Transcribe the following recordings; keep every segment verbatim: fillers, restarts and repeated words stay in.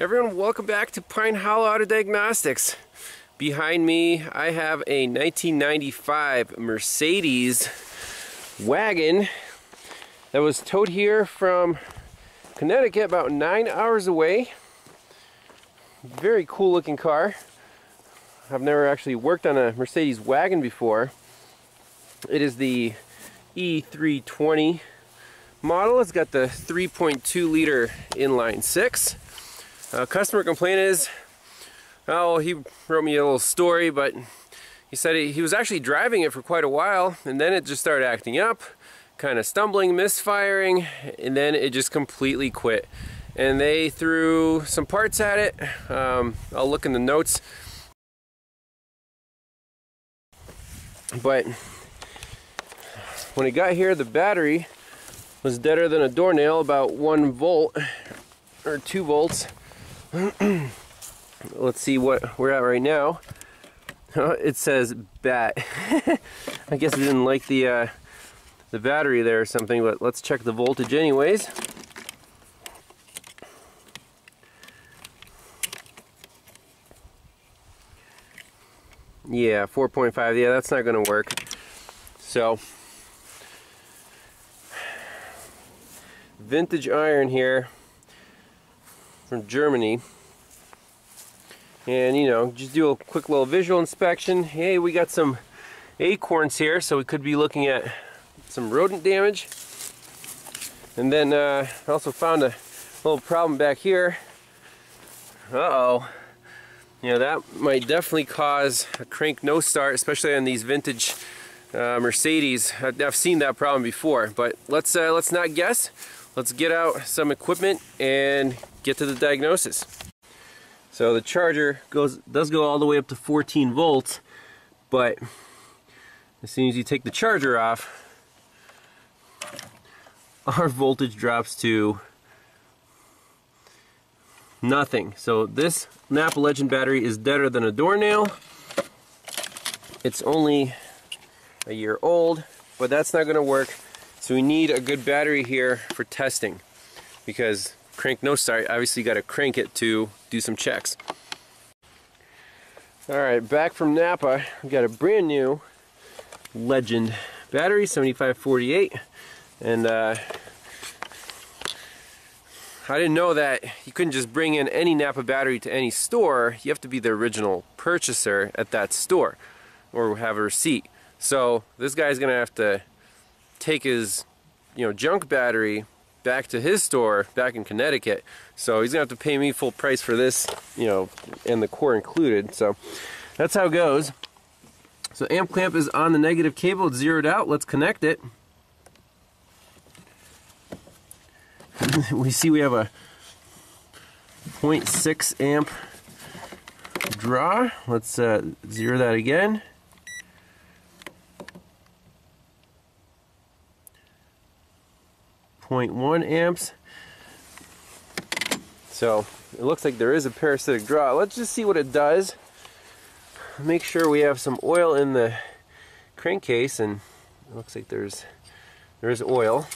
Everyone, welcome back to Pine Hollow Auto Diagnostics. Behind me, I have a nineteen ninety-five Mercedes wagon that was towed here from Connecticut, about nine hours away. Very cool looking car. I've never actually worked on a Mercedes wagon before. It is the E three twenty model. It's got the three point two liter inline six. Uh, customer complaint is, oh, he wrote me a little story, but he said he, he was actually driving it for quite a while, and then it just started acting up, kind of stumbling, misfiring, and then it just completely quit. And they threw some parts at it. Um, I'll look in the notes. But when it got here, the battery was deader than a doornail, about one volt or two volts. Let's see what we're at right now. Oh, it says bat. I guess it didn't like the uh, the battery there or something, but let's check the voltage anyways. Yeah, four point five. Yeah, that's not gonna work. So vintage iron here from Germany, and you know, just do a quick little visual inspection. Hey, we got some acorns here, so we could be looking at some rodent damage. And then uh, I also found a little problem back here. Uh-oh, you know, that might definitely cause a crank no start, especially on these vintage uh, Mercedes. I've seen that problem before, but let's uh, let's not guess. Let's get out some equipment and get to the diagnosis. So the charger goes does go all the way up to fourteen volts, but as soon as you take the charger off, our voltage drops to nothing. So this Napa Legend battery is deader than a doornail. It's only a year old, but that's not going to work. So we need a good battery here for testing, because crank no start, obviously you got to crank it to do some checks. Alright, back from Napa, we've got a brand new Legend battery, seventy-five forty-eight, and uh, I didn't know that you couldn't just bring in any Napa battery to any store. You have to be the original purchaser at that store or have a receipt. So this guy's gonna have to take his, you know, junk battery back to his store back in Connecticut. So he's gonna have to pay me full price for this, you know, and the core included. So that's how it goes. So amp clamp is on the negative cable, it's zeroed out. Let's connect it. We see we have a zero point six amp draw. Let's uh, zero that again. zero point one amps. So it looks like there is a parasitic draw. Let's just see what it does. Make sure we have some oil in the crankcase, and it looks like there's there's oil.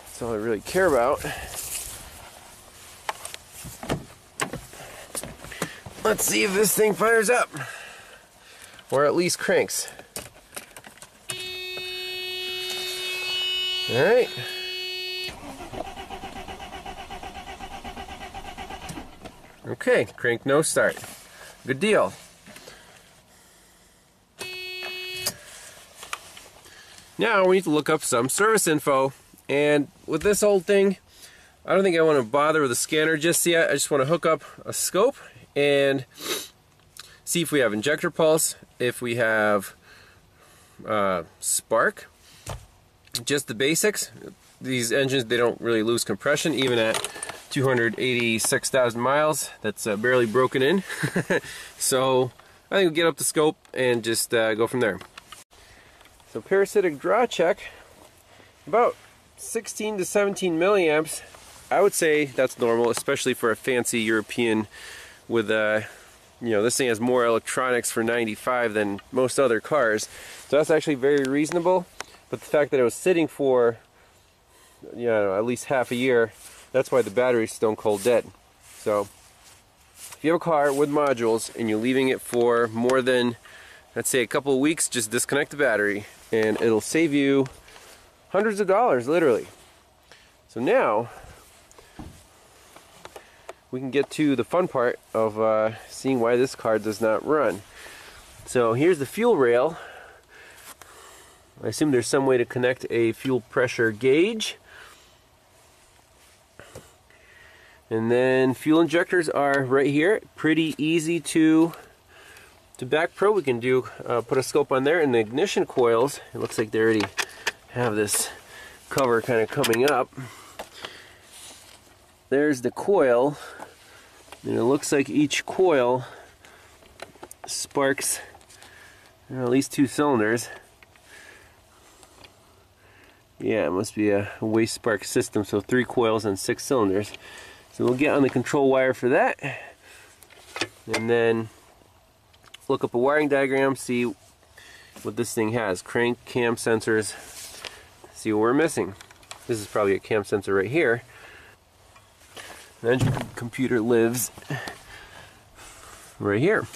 That's all I really care about. Let's see if this thing fires up, or at least cranks. All right. Okay, crank no start. Good deal. Now we need to look up some service info, and with this old thing, I don't think I want to bother with a scanner just yet. I just want to hook up a scope and see if we have injector pulse, if we have uh, spark. Just the basics. These engines, they don't really lose compression even at two hundred eighty-six thousand miles. That's uh, barely broken in. So I think we'll get up the scope and just uh, go from there. So parasitic draw check, about sixteen to seventeen milliamps. I would say that's normal, especially for a fancy European with a, you know, this thing has more electronics for ninety-five than most other cars. So that's actually very reasonable. But the fact that it was sitting for, you know, at least half a year That's why the battery's stone cold dead. So if you have a car with modules and you're leaving it for more than, let's say, a couple of weeks, just disconnect the battery and it'll save you hundreds of dollars, literally. So now we can get to the fun part of uh, seeing why this car does not run. So here's the fuel rail. I assume there's some way to connect a fuel pressure gauge. And then fuel injectors are right here, pretty easy to to back probe. We can do uh, put a scope on there, and the ignition coils, it looks like they already have this cover kind of coming up. There's the coil, and it looks like each coil sparks, you know, at least two cylinders. Yeah, it must be a waste spark system, so three coils and six cylinders. So we'll get on the control wire for that, and then look up a wiring diagram, see what this thing has. Crank, cam sensors, see what we're missing. This is probably a cam sensor right here. The engine computer lives right here.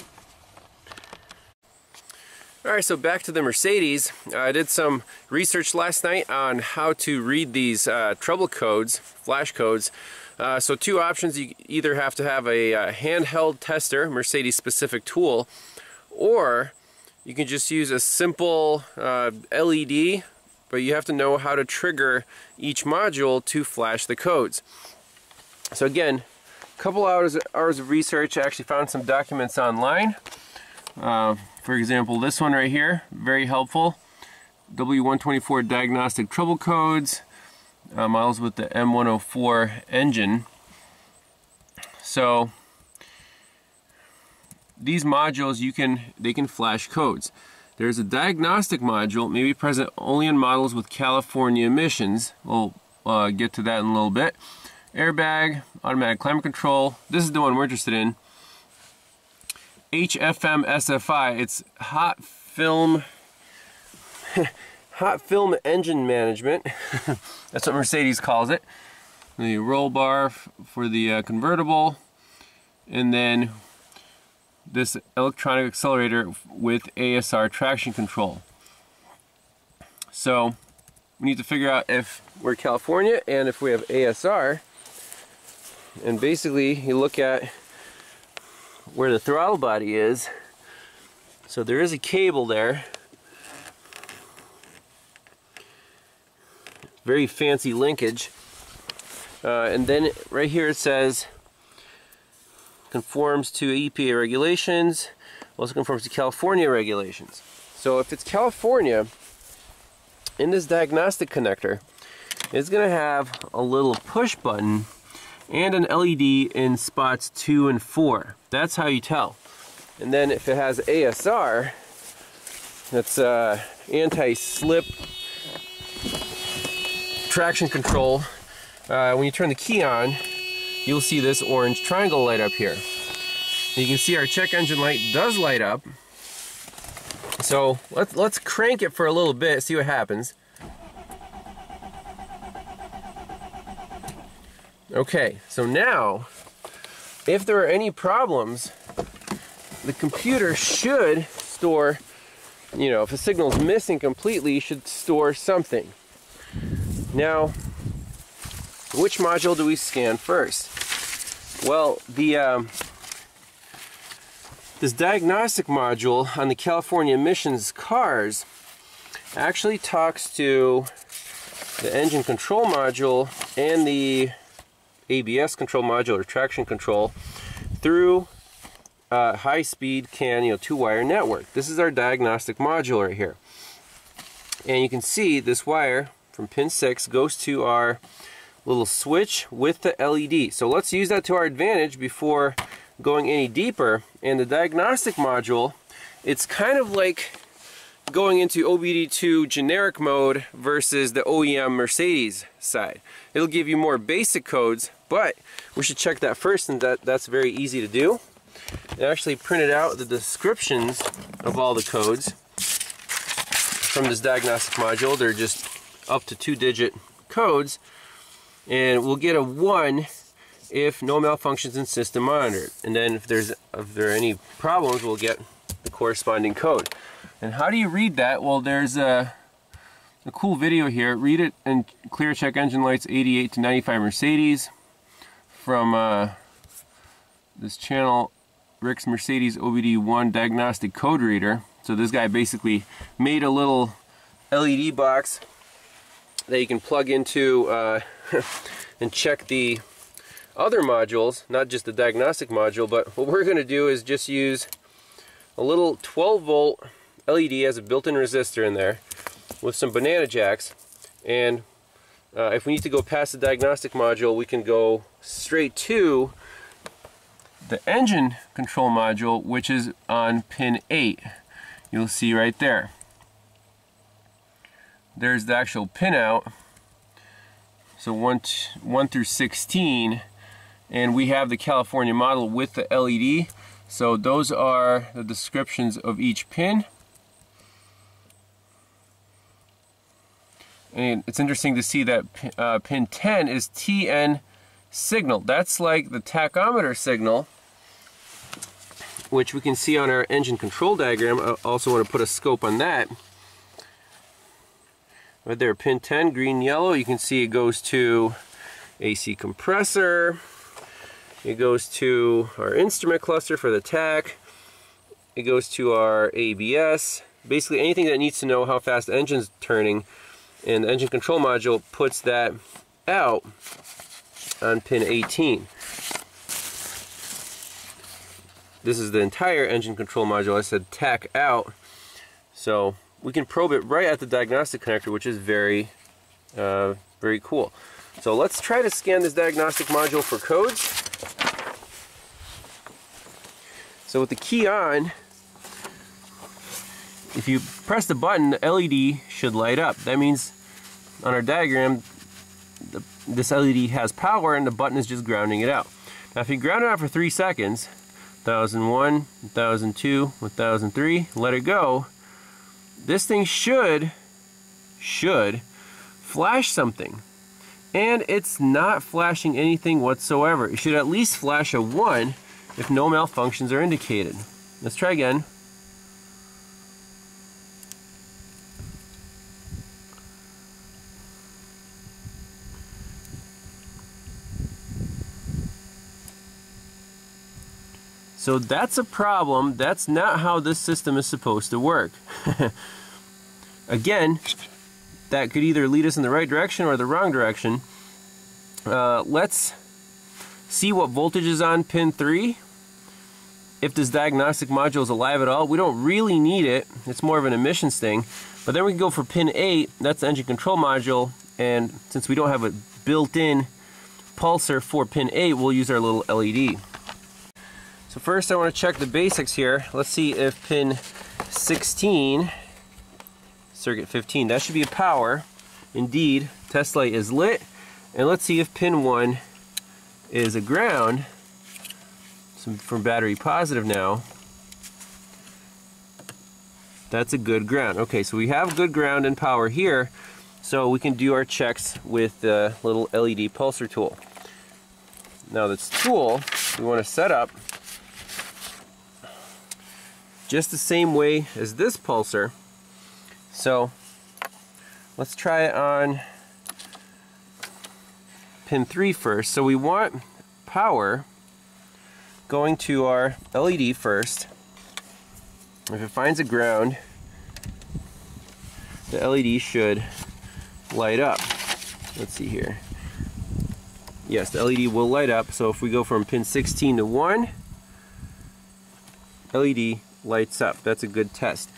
Alright, so back to the Mercedes. Uh, I did some research last night on how to read these uh, trouble codes, flash codes. Uh, so two options: you either have to have a uh, handheld tester, Mercedes specific tool, or you can just use a simple uh, L E D, but you have to know how to trigger each module to flash the codes. So again, a couple hours, hours of research. I actually found some documents online. Uh, for example, this one right here, very helpful. W one twenty-four diagnostic trouble codes, uh, models with the M one oh four engine. So these modules, you can they can flash codes. There's a diagnostic module, may be present only in models with California emissions. We'll uh, get to that in a little bit. Airbag, automatic climate control, this is the one we're interested in. H F M S F I, it's hot film hot film engine management. That's what Mercedes calls it. The roll bar for the uh, convertible, and then this electronic accelerator with A S R traction control. So we need to figure out if we're California and if we have A S R, and basically you look at where the throttle body is. So there is a cable there, very fancy linkage, uh, and then right here it says conforms to E P A regulations, also conforms to California regulations. So if it's California, in this diagnostic connector it's gonna have a little push button and an L E D in spots two and four. That's how you tell. And then if it has A S R, that's uh, anti-slip traction control. Uh, when you turn the key on, you'll see this orange triangle light up here. You can see our check engine light does light up. So let's let's crank it for a little bit, see what happens. Okay, so now, if there are any problems, the computer should store, you know, if a signal's missing completely, you should store something. Now, which module do we scan first? Well, the um, this diagnostic module on the California emissions cars actually talks to the engine control module and the A B S control module or traction control through uh, high-speed C A N, you know, two-wire network. This is our diagnostic module right here, and you can see this wire from pin six goes to our little switch with the L E D. So let's use that to our advantage before going any deeper. And the diagnostic module, it's kind of like going into O B D two generic mode versus the O E M Mercedes side. It'll give you more basic codes, but we should check that first, and that, that's very easy to do. It actually printed out the descriptions of all the codes from this diagnostic module. They're just up to two digit codes. and we'll get a one if no malfunctions in system monitored. And then if there's if there are any problems, we'll get the corresponding code. And how do you read that? Well, there's a, a cool video here. Read it and clear check engine lights eighty-eight to ninety-five Mercedes from uh, this channel, Rick's Mercedes O B D one diagnostic code reader. So this guy basically made a little L E D box that you can plug into uh, and check the other modules, not just the diagnostic module. But what we're going to do is just use a little twelve volt L E D, has a built-in resistor in there, with some banana jacks, and uh, if we need to go past the diagnostic module, we can go straight to the engine control module, which is on pin eight. You'll see right there, there's the actual pinout, so one, one through sixteen, and we have the California model with the L E D, so those are the descriptions of each pin. And it's interesting to see that uh, pin ten is T N signal. That's like the tachometer signal, which we can see on our engine control diagram. I also want to put a scope on that. Right there, pin ten, green, yellow. You can see it goes to A C compressor. It goes to our instrument cluster for the tach. It goes to our A B S. Basically anything that needs to know how fast the engine's turning. And the engine control module puts that out on pin eighteen. This is the entire engine control module. I said tack out. So we can probe it right at the diagnostic connector, which is very, uh, very cool. So let's try to scan this diagnostic module for codes. So with the key on, if you press the button, the L E D should light up. That means on our diagram, the, this L E D has power and the button is just grounding it out. Now if you ground it out for three seconds, one thousand one, one thousand two, one thousand three, let it go, this thing should, should flash something. And it's not flashing anything whatsoever. It should at least flash a one if no malfunctions are indicated. Let's try again. So that's a problem. That's not how this system is supposed to work. Again, that could either lead us in the right direction or the wrong direction. Uh, let's see what voltage is on pin three. If this diagnostic module is alive at all, we don't really need it. It's more of an emissions thing. But then we can go for pin eight. That's the engine control module. And since we don't have a built-in pulser for pin eight, we'll use our little L E D. So first I want to check the basics here. Let's see if pin sixteen, circuit fifteen, that should be a power. Indeed, test light is lit. And let's see if pin one is a ground. So from battery positive now. That's a good ground. Okay, so we have good ground and power here. So we can do our checks with the little L E D pulsar tool. Now this tool we want to set up just the same way as this pulsar. So let's try it on pin three first. So we want power going to our L E D first. If it finds a ground, the L E D should light up. Let's see here. Yes, the L E D will light up. So if we go from pin sixteen to one, L E D lights up. That's a good test.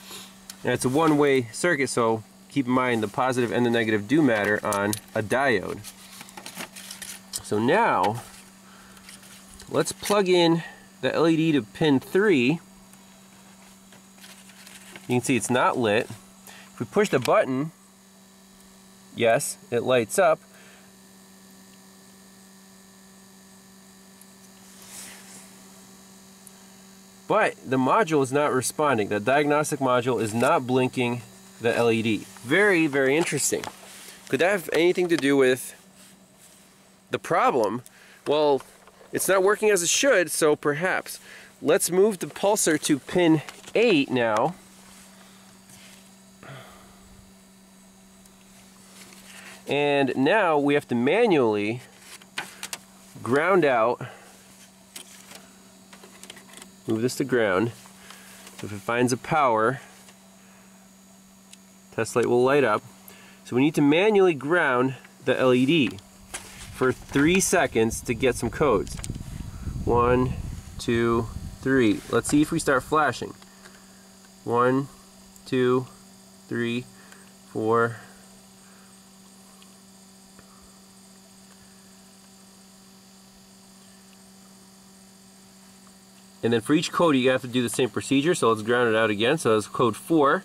And it's a one-way circuit, so keep in mind the positive and the negative do matter on a diode. So now let's plug in the L E D to pin three. You can see it's not lit. If we push the button, yes, it lights up. But the module is not responding. The diagnostic module is not blinking the L E D. Very, very interesting. Could that have anything to do with the problem? Well, it's not working as it should, so perhaps. Let's move the pulsar to pin eight now. And now we have to manually ground out, move this to ground. So if it finds a power, test light will light up. So we need to manually ground the L E D for three seconds to get some codes. One, two, three. Let's see if we start flashing. One, two, three, four. And then for each code you have to do the same procedure, so let's ground it out again. So that's code four.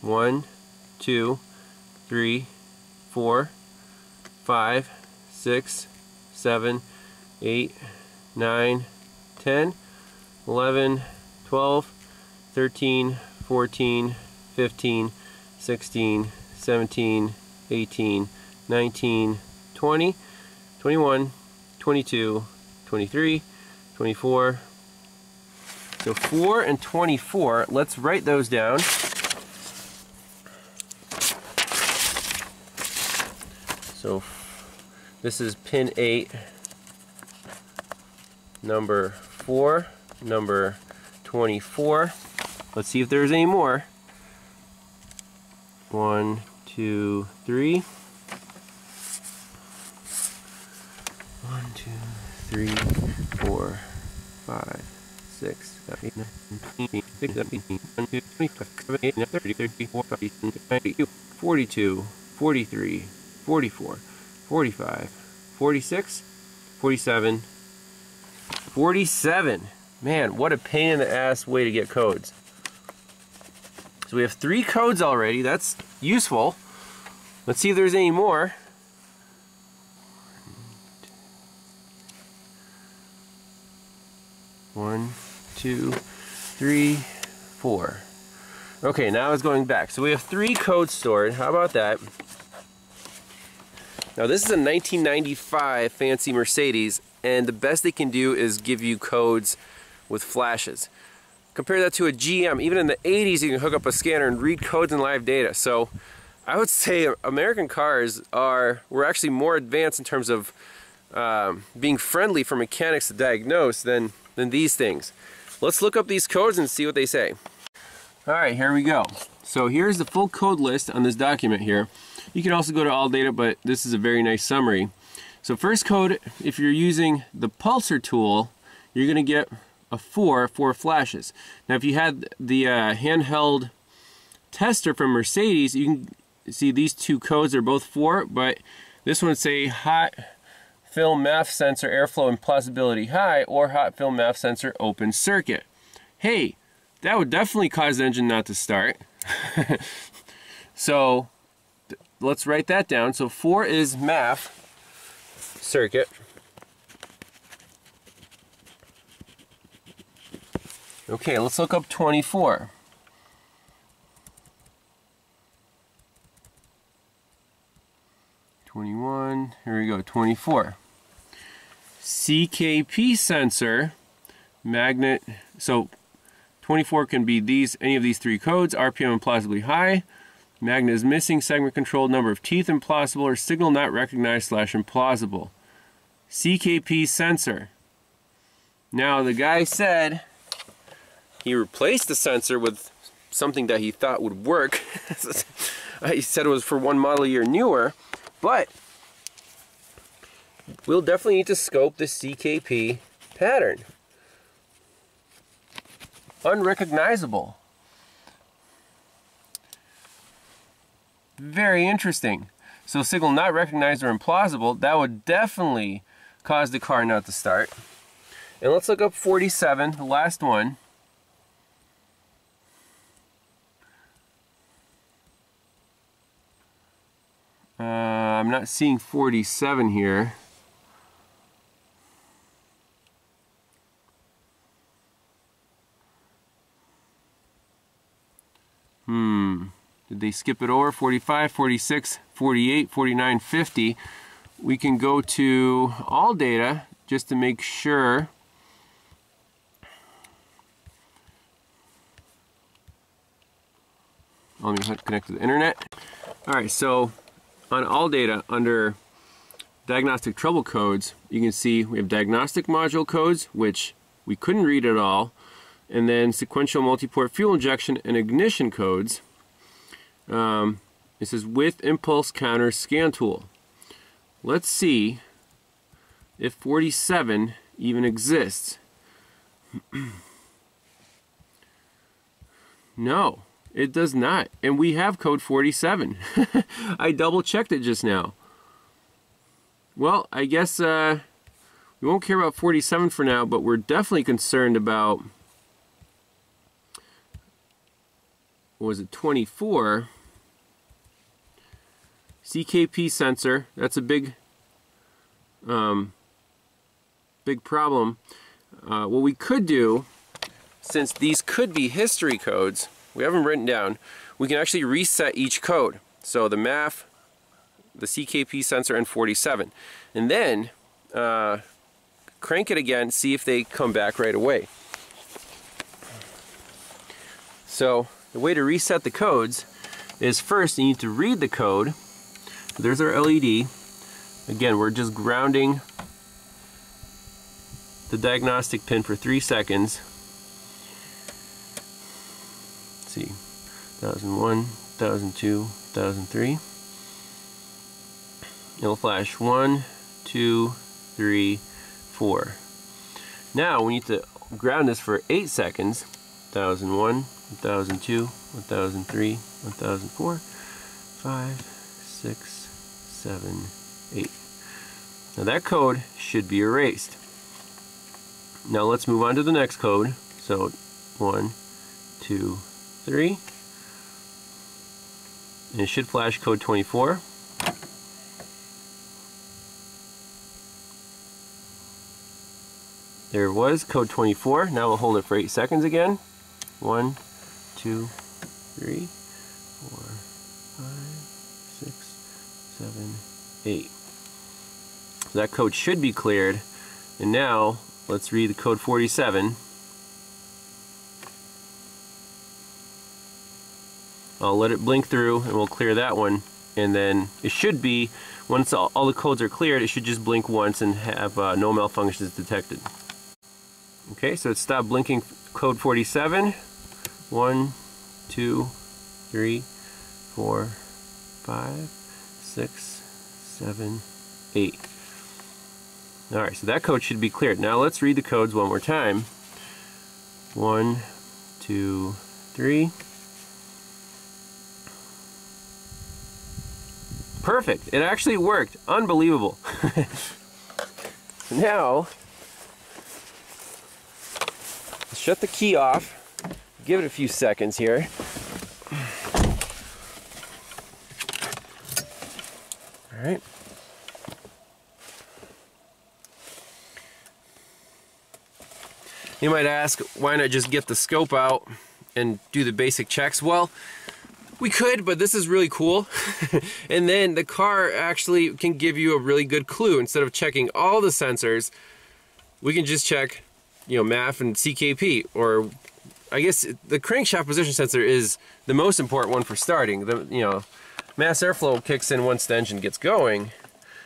One, two, three, four, five, six, seven, eight, nine, ten, eleven, twelve, thirteen, fourteen, fifteen, sixteen, seventeen, eighteen, nineteen, twenty. twenty-one, twenty-two, twenty-three, twenty-four. So four and twenty-four, let's write those down. So this is pin eight, number four, number twenty-four. Let's see if there's any more. One, two, three. One, two, three, four, five, six, seven, eight, nine, nineteen, six, seven, eighteen, one, two, three, seven, eight, nine, thirty, thirty-four, fifty, ninety-two, forty-two, forty-three, forty-four, forty-five, forty-six, forty-seven, forty-seven. Man, what a pain in the ass way to get codes. So we have three codes already. That's useful. Let's see if there's any more. One, two, three, four. Okay, now it's going back. So we have three codes stored. How about that? Now this is a nineteen ninety-five fancy Mercedes, and the best they can do is give you codes with flashes. Compare that to a G M. Even in the eighties, you can hook up a scanner and read codes and live data. So I would say American cars are were actually more advanced in terms of um, being friendly for mechanics to diagnose than than these things. Let's look up these codes and see what they say. Alright, here we go. So here's the full code list on this document here. You can also go to all data, but this is a very nice summary. So first code, if you're using the pulsar tool, you're going to get a four, four flashes. Now if you had the uh, handheld tester from Mercedes, you can see these two codes are both four, but this one would say hot film M A F sensor airflow impossibility high or hot film M A F sensor open circuit. Hey, that would definitely cause the engine not to start. So let's write that down. So four is M A F circuit. Okay, let's look up twenty-four. twenty-one, here we go, twenty-four. C K P sensor magnet, so twenty-four can be these, any of these three codes. R P M implausibly high, magnet is missing, segment controlled, number of teeth implausible, or signal not recognized slash implausible. C K P sensor. Now the guy said he replaced the sensor with something that he thought would work. He said it was for one model year newer, but we'll definitely need to scope the C K P pattern. Unrecognizable. Very interesting. So signal not recognized or implausible, that would definitely cause the car not to start. And let's look up forty-seven, the last one. Uh, I'm not seeing forty-seven here. Hmm. Did they skip it over? forty-five, forty-six, forty-eight, forty-nine, fifty. We can go to all data just to make sure. Let me connect to the internet. Alright, so on all data under diagnostic trouble codes, you can see we have diagnostic module codes, which we couldn't read at all, and then sequential multi-port fuel injection and ignition codes. Um, this is with impulse counter scan tool. Let's see if forty-seven even exists. No. It does not, and we have code forty-seven. I double checked it just now. Well, I guess uh, we won't care about forty-seven for now, but we're definitely concerned about, what was it, twenty-four? C K P sensor, that's a big, um, big problem. Uh, what we could do, since these could be history codes, we have them written down, we can actually reset each code. So the M A F, the C K P sensor, and forty-seven. And then uh, crank it again, see if they come back right away. So the way to reset the codes is first you need to read the code. There's our L E D. Again, we're just grounding the diagnostic pin for three seconds. See, one thousand one, one thousand two, one thousand three. It'll flash one, two, three, four. Now we need to ground this for eight seconds. one thousand one, one thousand two, one thousand three, one thousand four, five, six, seven, eight. Now that code should be erased. Now let's move on to the next code. So one, two, three, and it should flash code twenty-four. There it was, code twenty-four. Now we'll hold it for eight seconds again. one, two, three, four, five, six, seven, eight. So that code should be cleared. And now let's read the code forty-seven. I'll let it blink through and we'll clear that one, and then it should be, once all, all the codes are cleared, it should just blink once and have uh, no malfunctions detected. Okay, so it stopped blinking code forty-seven. one, two, three, four, five, six, seven, eight. Alright, so that code should be cleared. Now let's read the codes one more time. one, two, three. Perfect! It actually worked. Unbelievable. Now, let's shut the key off. Give it a few seconds here. All right. You might ask, why not just get the scope out and do the basic checks? Well, we could, but this is really cool. And then the car actually can give you a really good clue. Instead of checking all the sensors, we can just check, you know, M A F and C K P. Or I guess the crankshaft position sensor is the most important one for starting. The, you know, mass airflow kicks in once the engine gets going,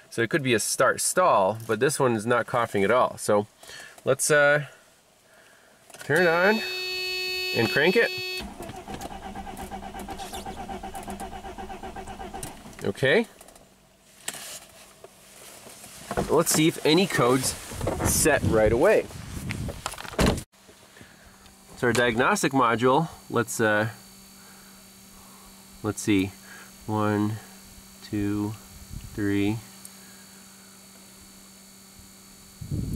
so it could be a start stall, but this one is not coughing at all. So let's uh, turn it on and crank it. Okay, let's see if any codes set right away. So our diagnostic module, let's uh, let's see, one, two, three.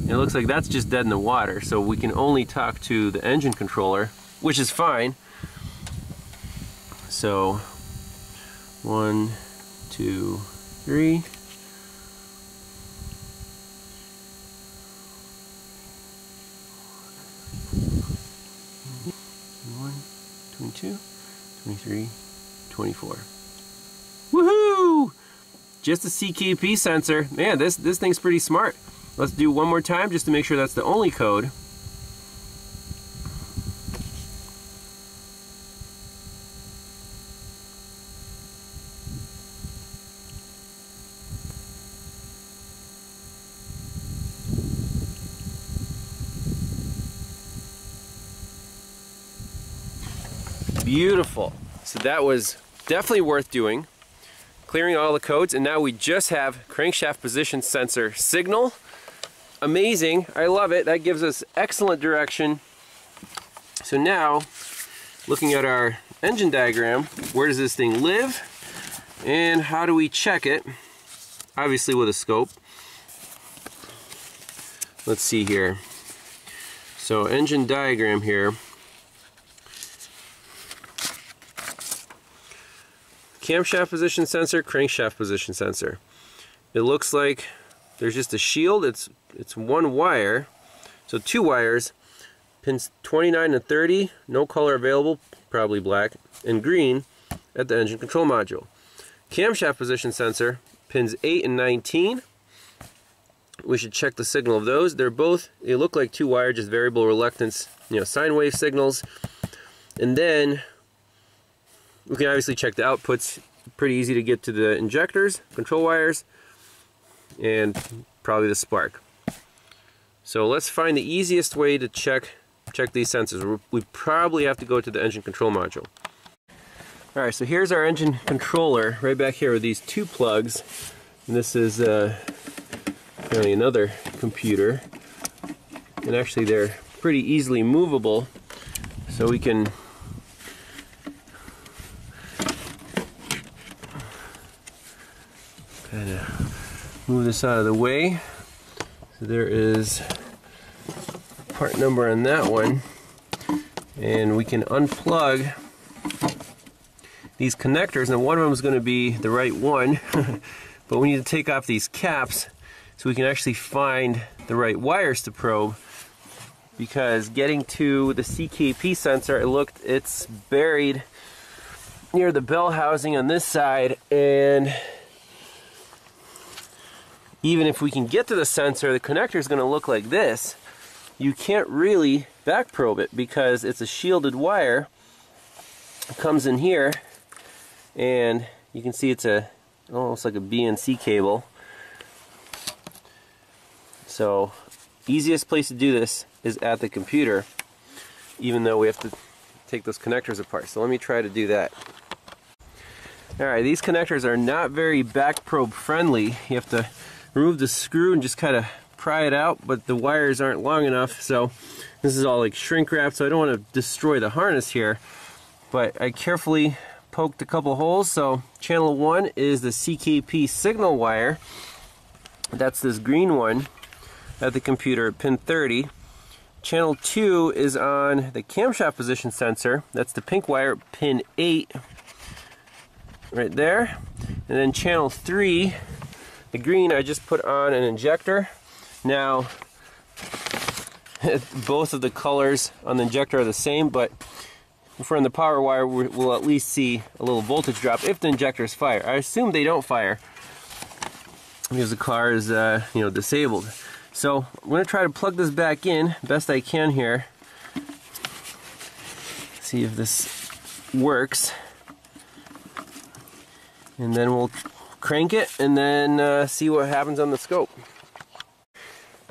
It looks like that's just dead in the water, so we can only talk to the engine controller, which is fine. So, one. Two, three. One, twenty-two, twenty-three, twenty-four. Woohoo! Just a C K P sensor. Man, this, this thing's pretty smart. Let's do one more time just to make sure that's the only code. Beautiful. So that was definitely worth doing. Clearing all the codes, and now we just have crankshaft position sensor signal. Amazing. I love it. That gives us excellent direction. So now, looking at our engine diagram, where does this thing live? And how do we check it? Obviously with a scope. Let's see here. So engine diagram here. Camshaft position sensor, crankshaft position sensor. It looks like there's just a shield. It's it's one wire, so two wires. Pins twenty-nine and thirty, no color available, probably black, and green at the engine control module. Camshaft position sensor, pins eight and nineteen. We should check the signal of those. They're both, they look like two wire, just variable reluctance, you know, sine wave signals. And then we can obviously check the outputs. Pretty easy to get to the injectors, control wires, and probably the spark. So let's find the easiest way to check check these sensors. We probably have to go to the engine control module. All right, so here's our engine controller right back here with these two plugs. And this is uh, apparently another computer. And actually they're pretty easily movable, so we can kind of move this out of the way. So there is part number on that one, and we can unplug these connectors. Now one of them is going to be the right one, but we need to take off these caps so we can actually find the right wires to probe. Because getting to the C K P sensor, I looked, it's buried near the bell housing on this side, and even if we can get to the sensor, the connector is going to look like this. You can't really back probe it because it's a shielded wire. It comes in here, and you can see it's a almost like a B N C cable. So easiest place to do this is at the computer, even though we have to take those connectors apart. So let me try to do that. Alright, these connectors are not very back probe friendly. You have to remove the screw and just kind of pry it out, but the wires aren't long enough, so this is all like shrink wrap, so I don't want to destroy the harness here. But I carefully poked a couple holes. So channel one is the C K P signal wire. That's this green one at the computer at pin thirty. Channel two is on the camshaft position sensor. That's the pink wire at pin eight right there. And then channel three, the green, I just put on an injector. Now, both of the colors on the injector are the same, but if we're on the power wire, we'll at least see a little voltage drop if the injectors fire. I assume they don't fire because the car is uh, you know, disabled. So I'm going to try to plug this back in best I can here. See if this works. And then we'll crank it and then uh, see what happens on the scope.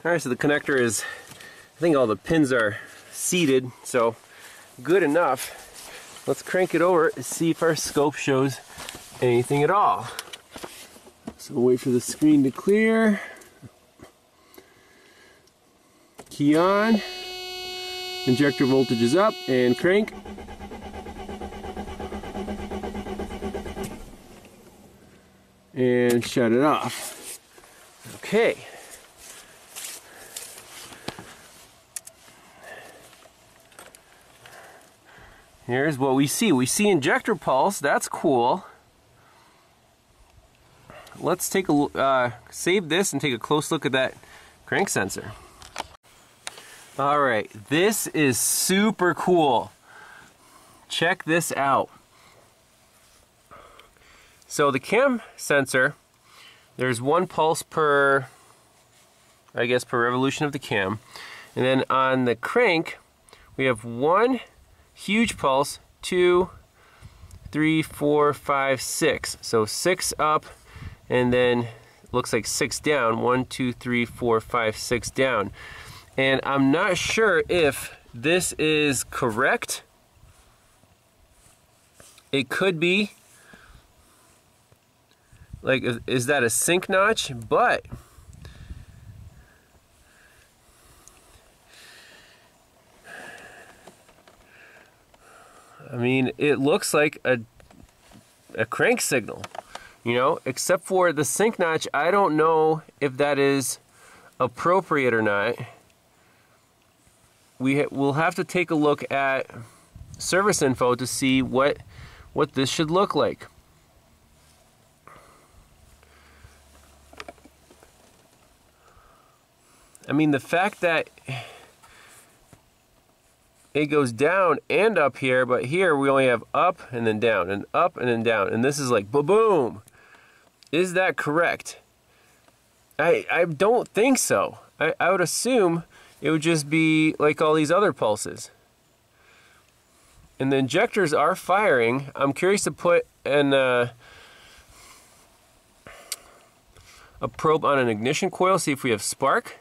Alright, so the connector is, I think all the pins are seated, so good enough. Let's crank it over and see if our scope shows anything at all. So wait for the screen to clear. Key on. Injector voltage is up, and crank. And shut it off. Okay. Here's what we see. We see injector pulse. That's cool. Let's take a uh, save this and take a close look at that crank sensor. All right, this is super cool. Check this out. So the cam sensor, there's one pulse per, I guess, per revolution of the cam. And then on the crank, we have one huge pulse, two, three, four, five, six. So six up, and then looks like six down. One, two, three, four, five, six down. And I'm not sure if this is correct. It could be. Like, is that a sync notch? But I mean, it looks like a a crank signal, you know, except for the sync notch. I don't know if that is appropriate or not. We ha we'll have to take a look at service info to see what what this should look like. I mean, the fact that it goes down and up here, but here we only have up and then down and up and then down, and this is like ba-boom. Is that correct? I I don't think so. I, I would assume it would just be like all these other pulses. And the injectors are firing. I'm curious to put an uh, a probe on an ignition coil, see if we have spark.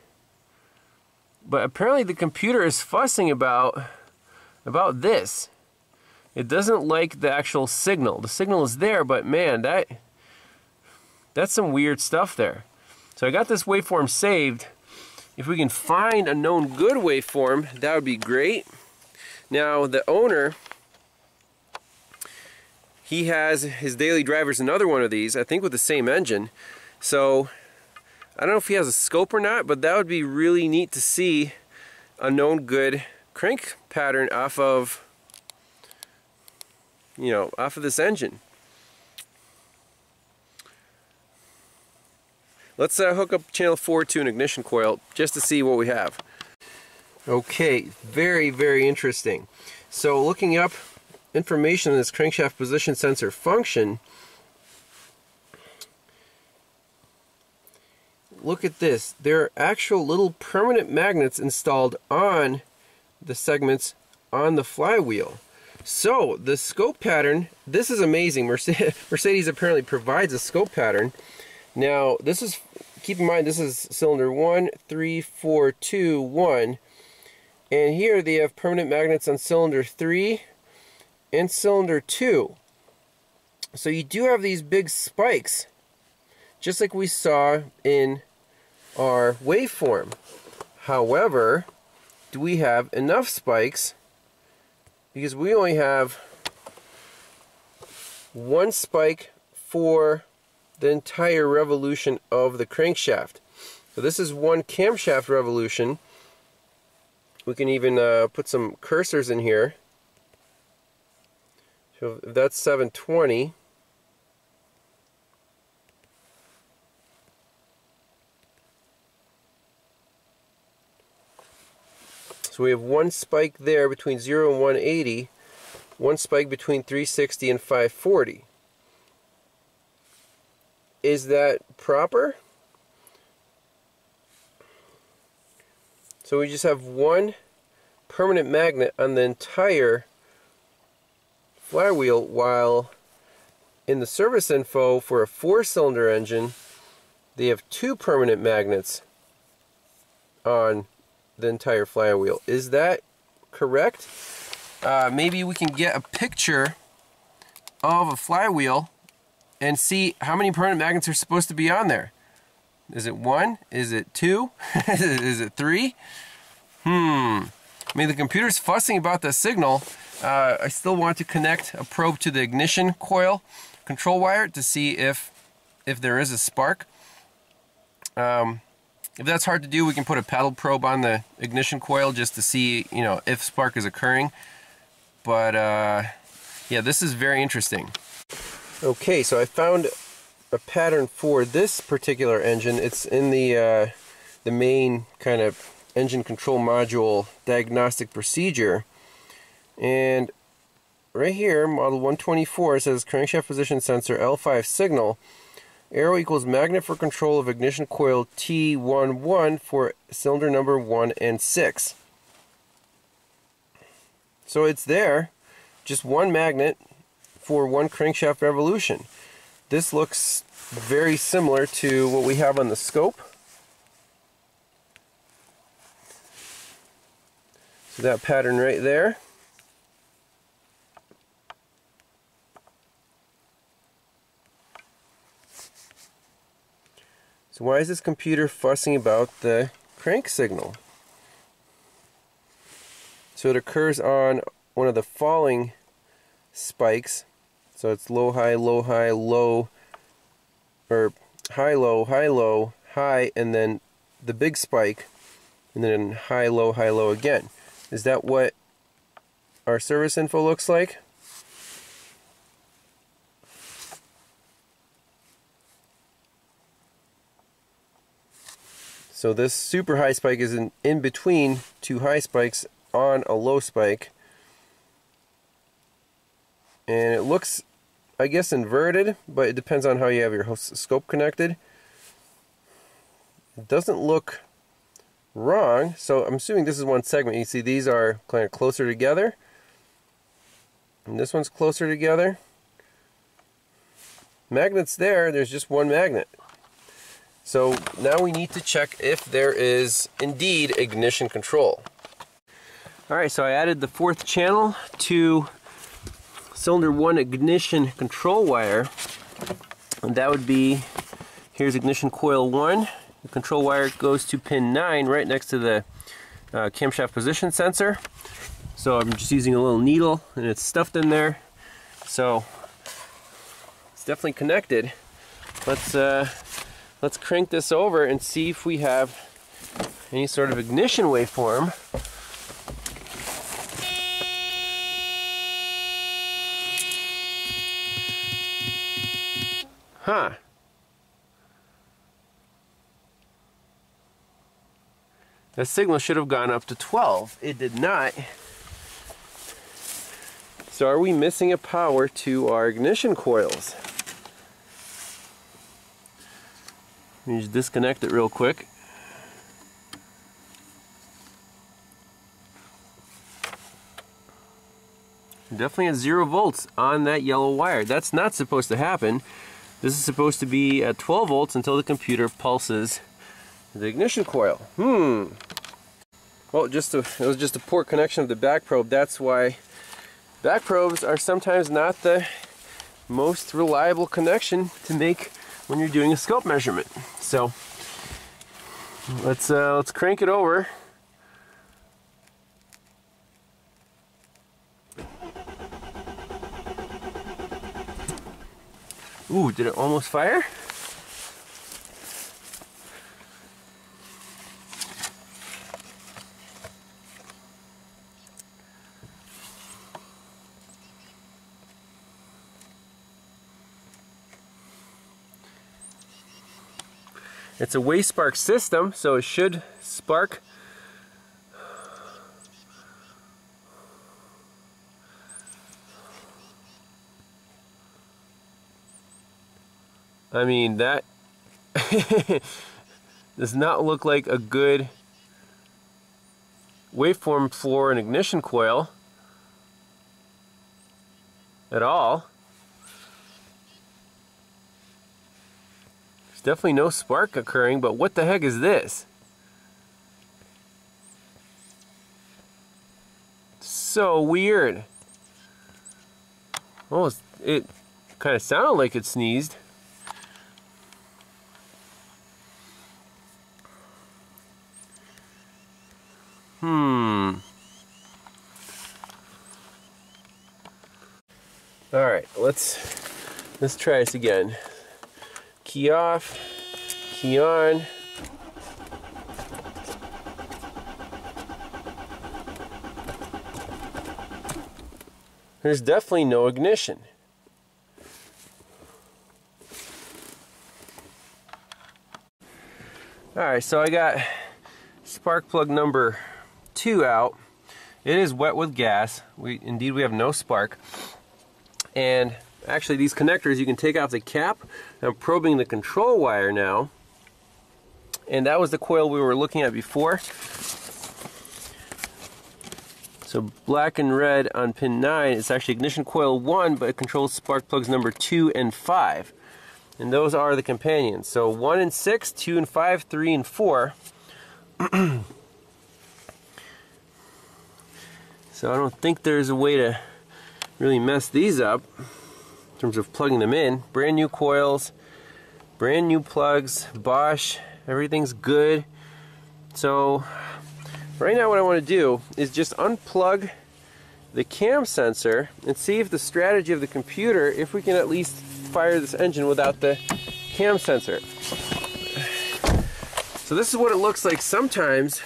But apparently the computer is fussing about about this. It doesn't like the actual signal. The signal is there, but man, that that's some weird stuff there. So I got this waveform saved. If we can find a known good waveform, that would be great. Now the owner, he has his daily drivers another one of these, I think with the same engine. So I don't know if he has a scope or not, but that would be really neat to see a known good crank pattern off of, you know, off of this engine. Let's uh, hook up channel four to an ignition coil just to see what we have. Okay, very, very interesting. So looking up information on this crankshaft position sensor function, look at this. There are actual little permanent magnets installed on the segments on the flywheel. So the scope pattern, this is amazing. Mercedes apparently provides a scope pattern. Now this is, keep in mind, this is cylinder one, three, four, two, one. And here they have permanent magnets on cylinder three and cylinder two. So you do have these big spikes, just like we saw in our waveform. However, do we have enough spikes? Because we only have one spike for the entire revolution of the crankshaft. So this is one camshaft revolution. We can even uh, put some cursors in here. So that's seven twenty. So we have one spike there between zero and one eighty, one spike between three sixty and five forty. Is that proper? So we just have one permanent magnet on the entire flywheel, while in the service info for a four-cylinder engine, they have two permanent magnets on the entire flywheel. Is that correct? Uh, maybe we can get a picture of a flywheel and see how many permanent magnets are supposed to be on there. Is it one? Is it two? Is it three? Hmm. I mean, the computer's fussing about the signal. Uh, I still want to connect a probe to the ignition coil control wire to see if if there is a spark. Um, If that's hard to do, we can put a paddle probe on the ignition coil just to see, you know, if spark is occurring. But uh, yeah, this is very interesting. Okay, so I found a pattern for this particular engine. It's in the uh, the main kind of engine control module diagnostic procedure, and right here, model one twenty-four, says crankshaft position sensor L five signal. Arrow equals magnet for control of ignition coil T eleven for cylinder number one and six. So it's there, just one magnet for one crankshaft revolution. This looks very similar to what we have on the scope. So that pattern right there. So why is this computer fussing about the crank signal? So it occurs on one of the falling spikes. So it's low, high, low, high, low, or high, low, high, low, high, and then the big spike, and then high, low, high, low again. Is that what our service info looks like? So this super high spike is in, in between two high spikes on a low spike. And it looks, I guess, inverted, but it depends on how you have your scope connected. It doesn't look wrong, so I'm assuming this is one segment. You see these are kind of closer together, and this one's closer together. Magnets there, there's just one magnet. So now we need to check if there is indeed ignition control. Alright, so I added the fourth channel to cylinder one ignition control wire, and that would be, here's ignition coil one. The control wire goes to pin nine right next to the uh, camshaft position sensor. So I'm just using a little needle and it's stuffed in there. So it's definitely connected. Let's, uh, let's crank this over and see if we have any sort of ignition waveform. Huh. The signal should have gone up to twelve. It did not. So are we missing a power to our ignition coils? Let me just disconnect it real quick. Definitely at zero volts on that yellow wire. That's not supposed to happen. This is supposed to be at twelve volts until the computer pulses the ignition coil. Hmm. Well, just a, it was just a poor connection of the back probe. That's why back probes are sometimes not the most reliable connection to make when you're doing a scope measurement. So let's uh, let's crank it over. Ooh, did it almost fire? It's a waste spark system, so it should spark. I mean, that does not look like a good waveform for an ignition coil at all. Definitely no spark occurring, but what the heck is this? So weird. Well, it kind of sounded like it sneezed. Hmm. All right, let's let's try this again. Key off, key on. There's definitely no ignition. Alright, so I got spark plug number two out, It is wet with gas. We indeed we have no spark. And actually these connectors, you can take off the cap. I'm probing the control wire now. And that was the coil we were looking at before. So black and red on pin nine, it's actually ignition coil one, but it controls spark plugs number two and five. And those are the companions. So one and six, two and five, three and four. So I don't think there's a way to really mess these up in terms of plugging them in. Brand new coils, brand new plugs, Bosch, everything's good. So right now what I want to do is just unplug the cam sensor and see if the strategy of the computer, if we can at least fire this engine without the cam sensor. So this is what it looks like sometimes.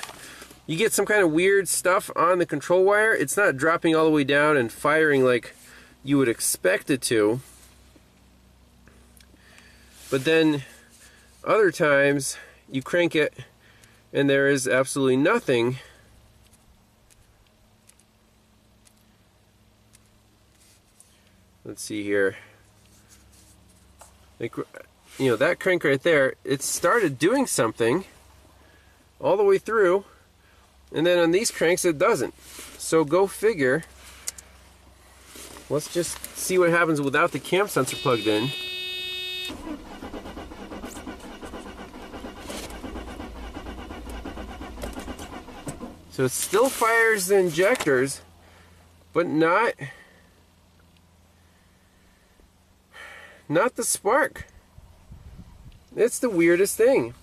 You get some kind of weird stuff on the control wire. It's not dropping all the way down and firing like you would expect it to. But then other times you crank it and there is absolutely nothing. Let's see here. Like, you know, that crank right there, it started doing something all the way through. And then on these cranks it doesn't. So go figure. Let's just see what happens without the cam sensor plugged in. So it still fires the injectors, but not not the spark. It's the weirdest thing.